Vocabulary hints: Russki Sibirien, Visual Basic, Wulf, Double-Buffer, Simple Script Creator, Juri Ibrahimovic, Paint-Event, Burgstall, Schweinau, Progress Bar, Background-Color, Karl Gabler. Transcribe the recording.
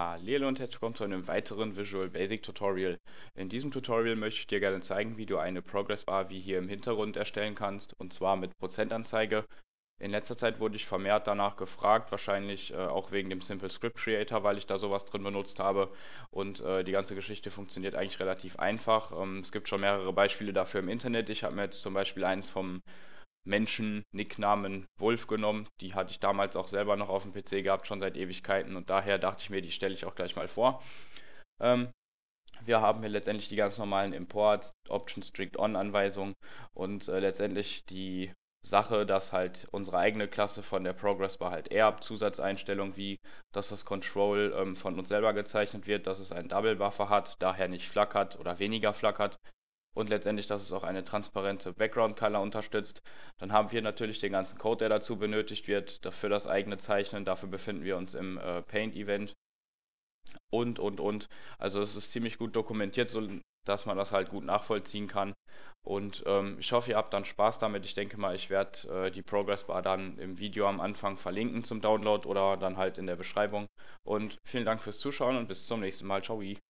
Hallo und herzlich willkommen zu einem weiteren Visual Basic Tutorial. In diesem Tutorial möchte ich dir gerne zeigen, wie du eine Progress Bar wie hier im Hintergrund erstellen kannst, und zwar mit Prozentanzeige. In letzter Zeit wurde ich vermehrt danach gefragt, wahrscheinlich auch wegen dem Simple Script Creator, weil ich da sowas drin benutzt habe, und die ganze Geschichte funktioniert eigentlich relativ einfach. Es gibt schon mehrere Beispiele dafür im Internet. Ich habe mir jetzt zum Beispiel eins vom Menschen Nicknamen Wulf genommen, die hatte ich damals auch selber noch auf dem PC gehabt, schon seit Ewigkeiten, und daher dachte ich mir, die stelle ich auch gleich mal vor. Wir haben hier letztendlich die ganz normalen Import, Option, Strict On Anweisungen und letztendlich die Sache, dass halt unsere eigene Klasse von der Progress Bar halt erbt, Zusatzeinstellungen wie, dass das Control von uns selber gezeichnet wird, dass es einen Double-Buffer hat, daher nicht flackert oder weniger flackert. Und letztendlich, dass es auch eine transparente Background-Color unterstützt. Dann haben wir natürlich den ganzen Code, der dazu benötigt wird, für das eigene Zeichnen. Dafür befinden wir uns im Paint-Event und. Also es ist ziemlich gut dokumentiert, so dass man das halt gut nachvollziehen kann. Und ich hoffe, ihr habt dann Spaß damit. Ich denke mal, ich werde die Progress Bar dann im Video am Anfang verlinken zum Download oder dann halt in der Beschreibung. Und vielen Dank fürs Zuschauen und bis zum nächsten Mal. Ciao.